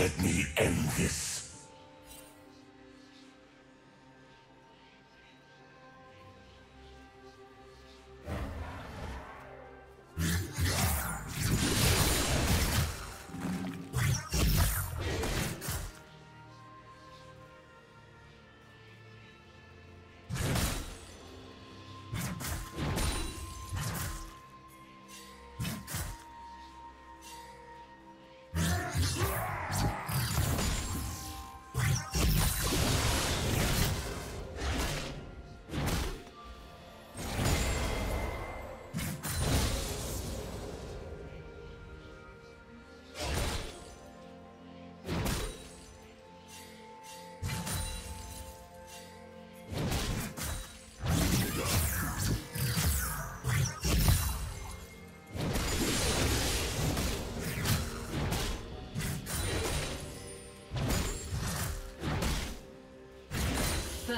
Let me end this.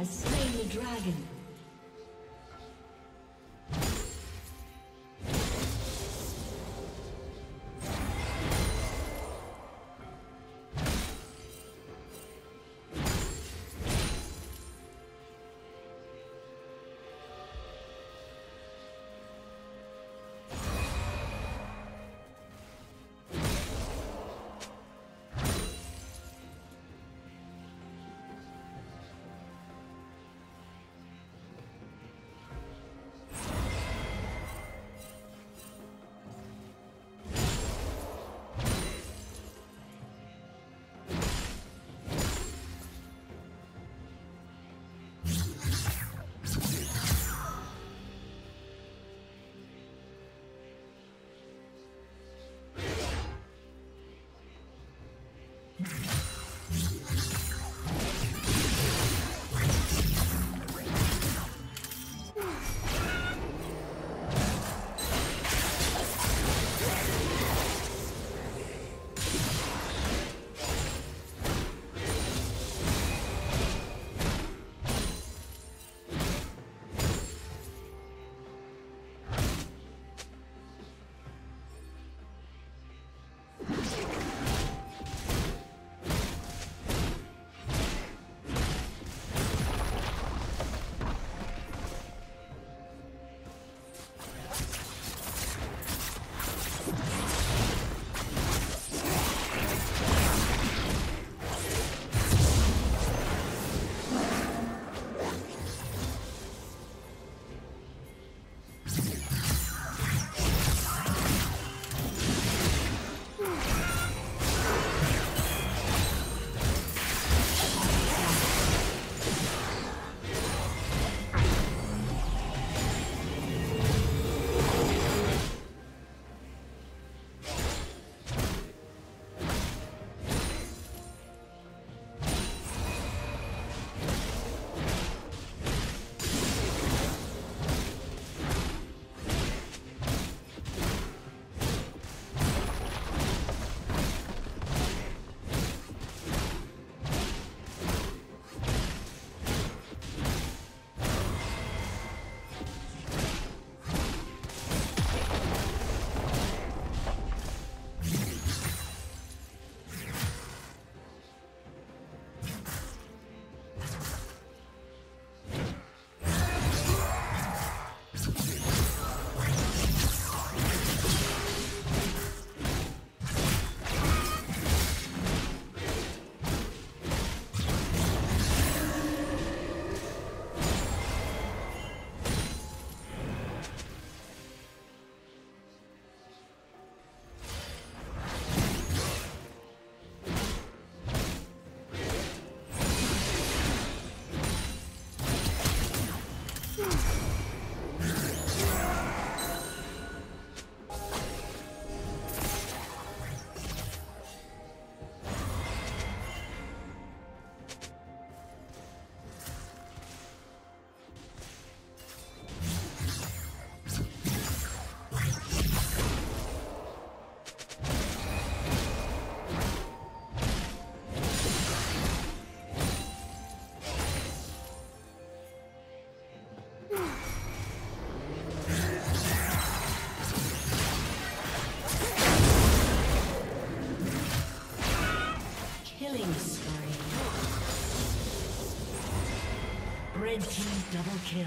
has slain the dragon. Red team double kill.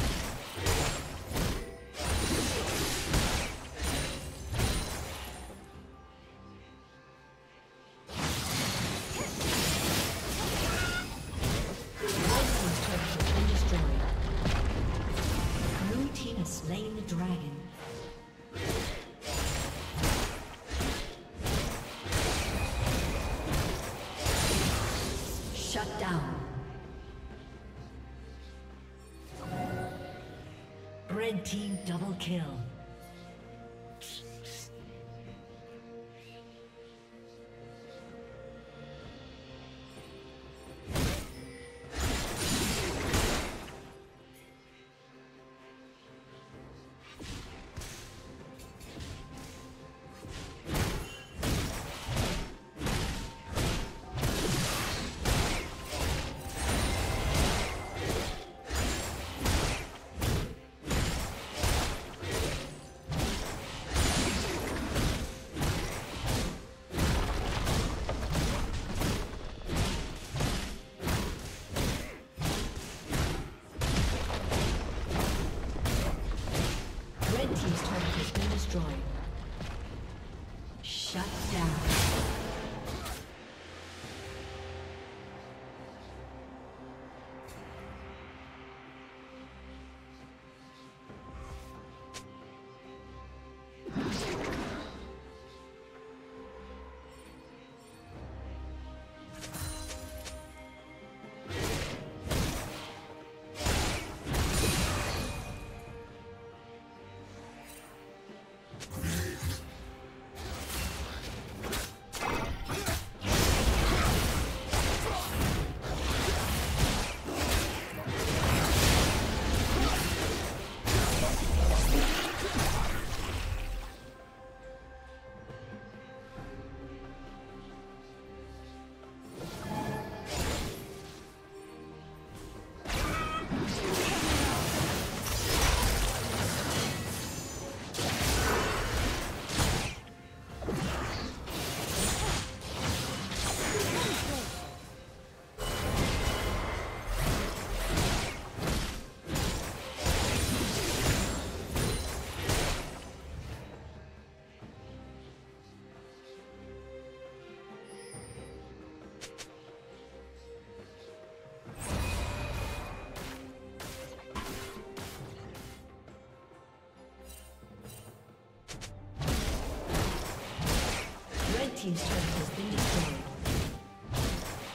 Red team double kill. Team's turret has been destroyed.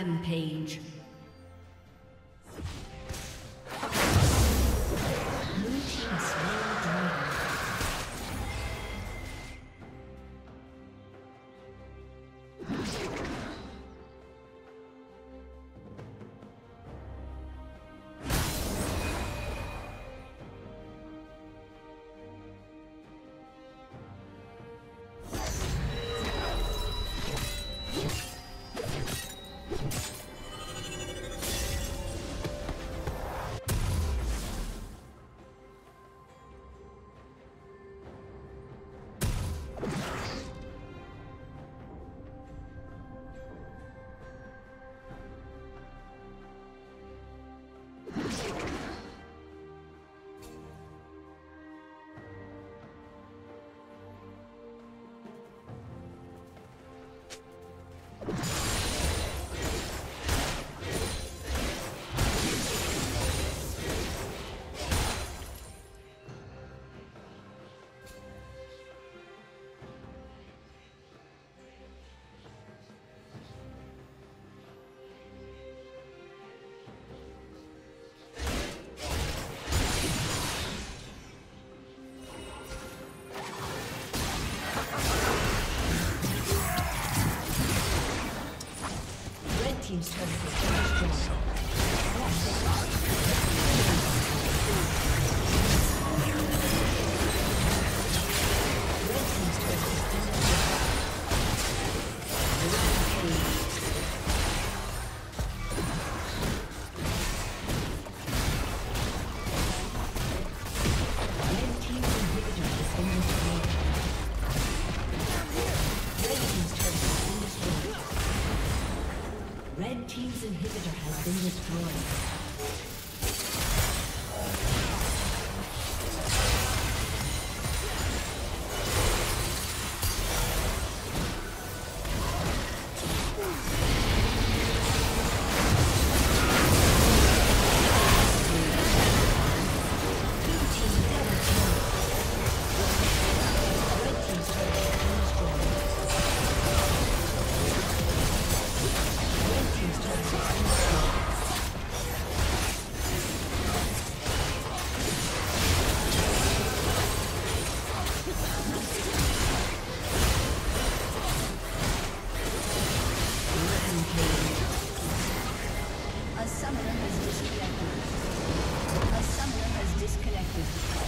Rampage. Team's turn disconnected.